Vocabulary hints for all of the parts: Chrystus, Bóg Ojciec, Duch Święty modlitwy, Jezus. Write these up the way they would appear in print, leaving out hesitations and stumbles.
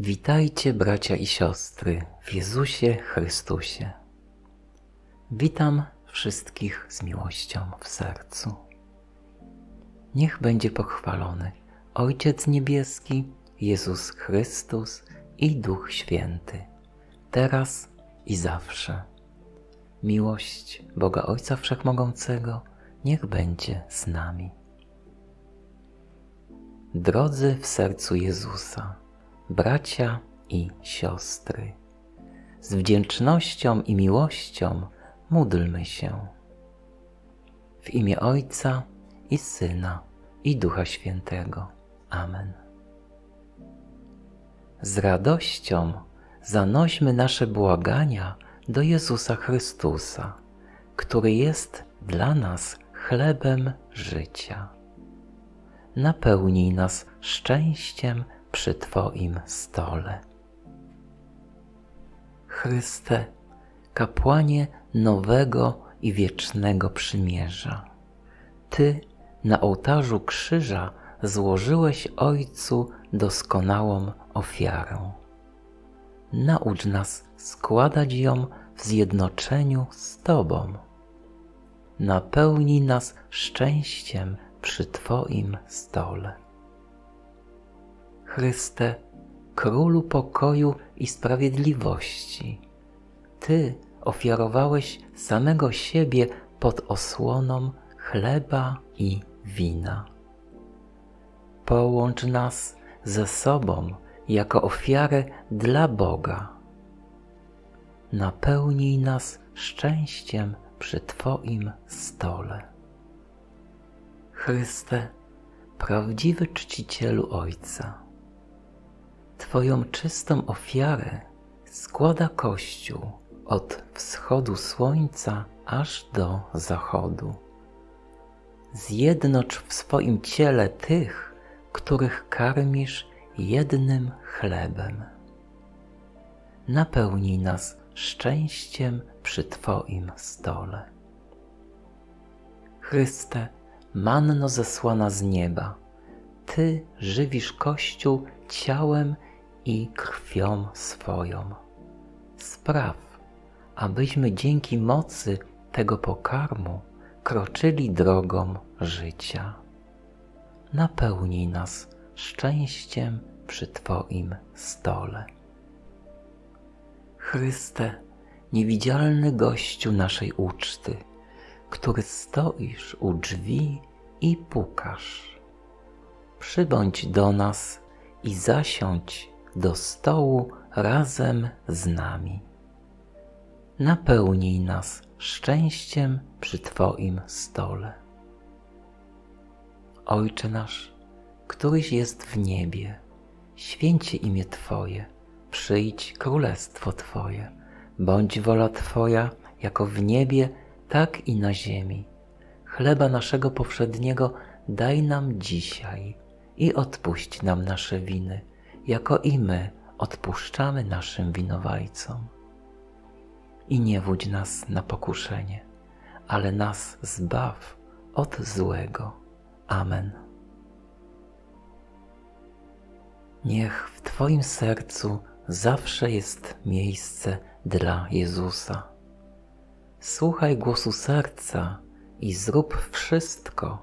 Witajcie, bracia i siostry, w Jezusie Chrystusie. Witam wszystkich z miłością w sercu. Niech będzie pochwalony Ojciec Niebieski, Jezus Chrystus i Duch Święty, teraz i zawsze. Miłość Boga Ojca Wszechmogącego niech będzie z nami. Drodzy w sercu Jezusa, bracia i siostry, z wdzięcznością i miłością módlmy się. W imię Ojca i Syna, i Ducha Świętego. Amen. Z radością zanośmy nasze błagania do Jezusa Chrystusa, który jest dla nas chlebem życia. Napełnij nas szczęściem przy Twoim stole. Chryste, kapłanie nowego i wiecznego przymierza, Ty na ołtarzu krzyża złożyłeś Ojcu doskonałą ofiarę. Naucz nas składać ją w zjednoczeniu z Tobą. Napełnij nas szczęściem przy Twoim stole. Chryste, Królu pokoju i sprawiedliwości, Ty ofiarowałeś samego siebie pod osłoną chleba i wina. Połącz nas ze sobą jako ofiarę dla Boga. Napełnij nas szczęściem przy Twoim stole. Chryste, prawdziwy czcicielu Ojca, Twoją czystą ofiarę składa Kościół od wschodu słońca aż do zachodu. Zjednocz w swoim ciele tych, których karmisz jednym chlebem. Napełnij nas szczęściem przy Twoim stole. Chryste, manno zesłana z nieba, Ty żywisz Kościół ciałem i krwią swoją. Spraw, abyśmy dzięki mocy tego pokarmu kroczyli drogą życia. Napełnij nas szczęściem przy Twoim stole. Chryste, niewidzialny gościu naszej uczty, który stoisz u drzwi i pukasz, przybądź do nas i zasiądź do stołu razem z nami. Napełnij nas szczęściem przy Twoim stole. Ojcze nasz, któryś jest w niebie, święć się imię Twoje, przyjdź królestwo Twoje, bądź wola Twoja jako w niebie, tak i na ziemi. Chleba naszego powszedniego daj nam dzisiaj i odpuść nam nasze winy, jako i my odpuszczamy naszym winowajcom. I nie wódź nas na pokuszenie, ale nas zbaw od złego. Amen. Niech w Twoim sercu zawsze jest miejsce dla Jezusa. Słuchaj głosu serca i zrób wszystko,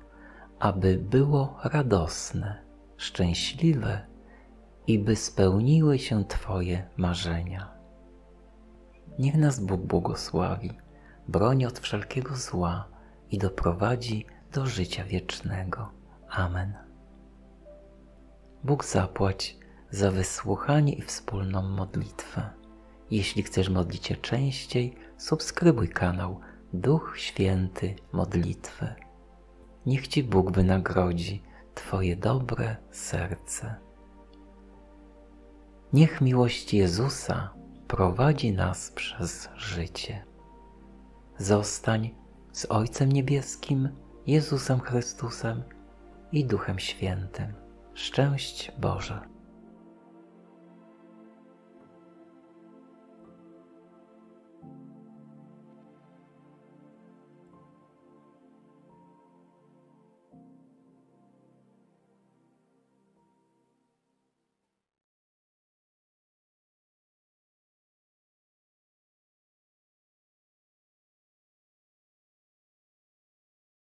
aby było radosne, szczęśliwe i by spełniły się Twoje marzenia. Niech nas Bóg błogosławi, broni od wszelkiego zła i doprowadzi do życia wiecznego. Amen. Bóg zapłać za wysłuchanie i wspólną modlitwę. Jeśli chcesz modlić się częściej, subskrybuj kanał Duch Święty Modlitwy. Niech Ci Bóg wynagrodzi Twoje dobre serce. Niech miłość Jezusa prowadzi nas przez życie. Zostań z Ojcem Niebieskim, Jezusem Chrystusem i Duchem Świętym. Szczęść Boże!